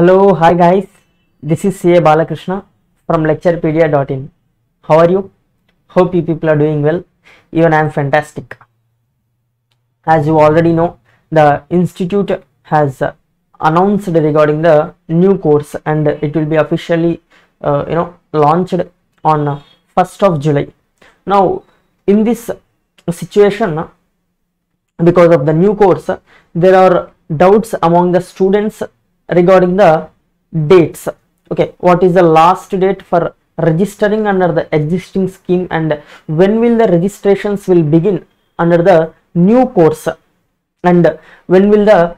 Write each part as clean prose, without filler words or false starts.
Hello, hi guys, this is CA Balakrishna from lecturepedia.in. How are you? Hope you people are doing well. Even I am fantastic. As you already know, the institute has announced regarding the new course, and it will be officially launched on 1st of July. Now in this situation, because of the new course, there are doubts among the students regarding the dates. Okay, what is the last date for registering under the existing scheme, and when will the registrations will begin under the new course, and when will the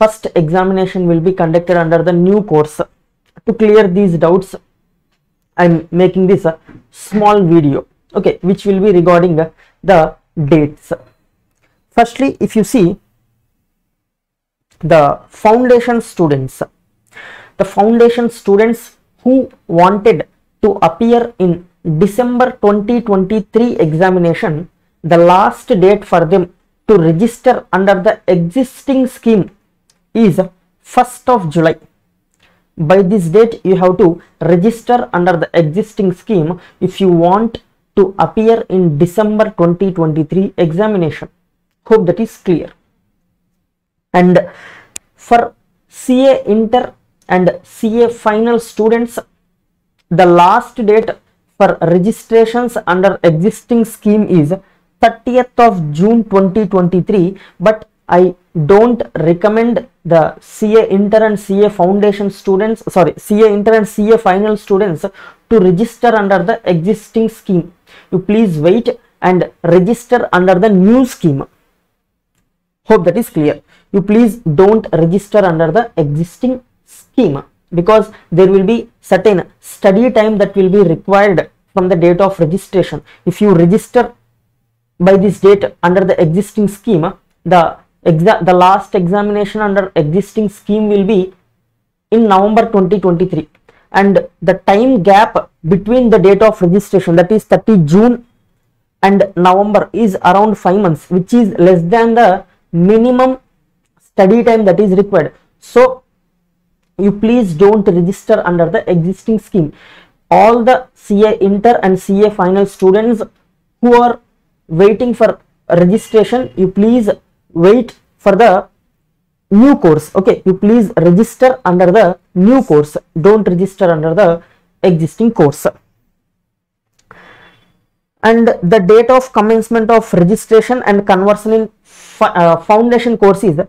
first examination will be conducted under the new course? To clear these doubts, I am making this a small video, okay, which will be regarding the dates. Firstly, if you see the foundation students who wanted to appear in December 2023 examination, the last date for them to register under the existing scheme is 1st of July. By this date you have to register under the existing scheme if you want to appear in December 2023 examination. Hope that is clear. And for CA Inter and CA Final students, the last date for registrations under existing scheme is 30th of June 2023, but I don't recommend the CA Inter and CA Final students to register under the existing scheme. You please wait and register under the new scheme. Hope that is clear. You please don't register under the existing scheme, because there will be certain study time that will be required from the date of registration. If you register by this date under the existing scheme, the last examination under existing scheme will be in November 2023, and the time gap between the date of registration, that is 30 June and November, is around 5 months, which is less than the minimum study time that is required. So you please don't register under the existing scheme. All the CA Inter and CA Final students who are waiting for registration, you please wait for the new course. Okay, you please register under the new course. Don't register under the existing course. And the date of commencement of registration and conversion in foundation course is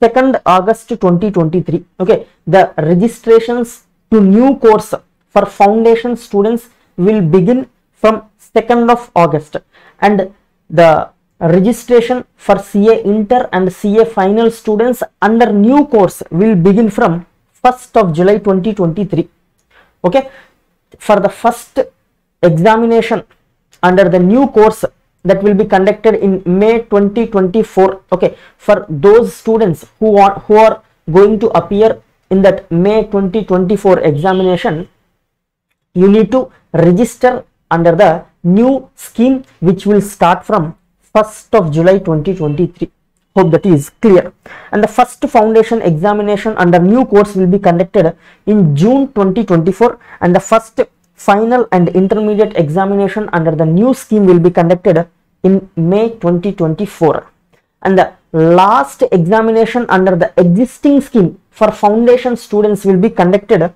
2nd August 2023. Okay, the registrations to new course for foundation students will begin from 2nd of August, and the registration for CA Inter and CA Final students under new course will begin from 1st of July 2023. Okay, for the first examination under the new course, that will be conducted in May 2024. Okay, for those students who are going to appear in that May 2024 examination, you need to register under the new scheme, which will start from 1st of July 2023. Hope that is clear. And the first foundation examination under new course will be conducted in June 2024, and the first final and intermediate examination under the new scheme will be conducted in May 2024. And the last examination under the existing scheme for foundation students will be conducted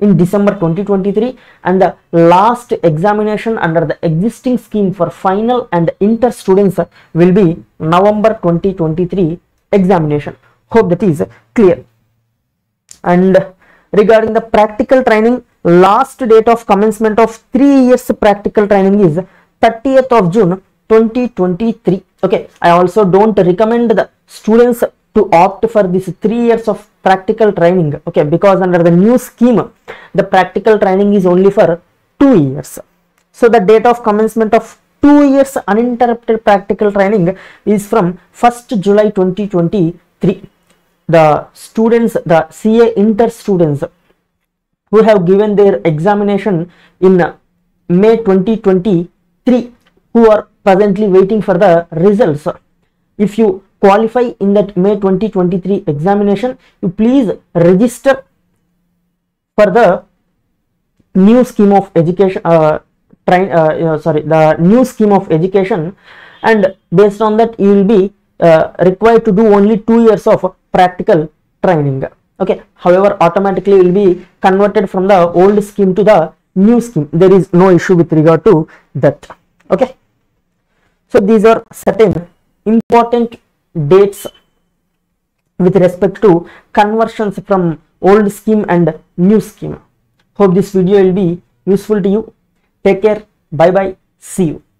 in December 2023, and the last examination under the existing scheme for final and inter students will be November 2023 examination. Hope that is clear. And regarding the practical training, last date of commencement of 3 years practical training is 30th of June 2023. Okay, I also don't recommend the students to opt for this 3 years of practical training. Okay, because under the new scheme, the practical training is only for 2 years. So the date of commencement of 2 years uninterrupted practical training is from 1st July 2023. The students, the CA Inter students who have given their examination in May 2023, who are presently waiting for the results, if you qualify in that May 2023 examination, you please register for the new scheme of education, the new scheme of education, and based on that you will be required to do only 2 years of practical training. Okay, however, automatically will be converted from the old scheme to the new scheme. There is no issue with regard to that. Okay, so these are certain important dates with respect to conversions from old scheme and new scheme. Hope this video will be useful to you. Take care. Bye bye. See you.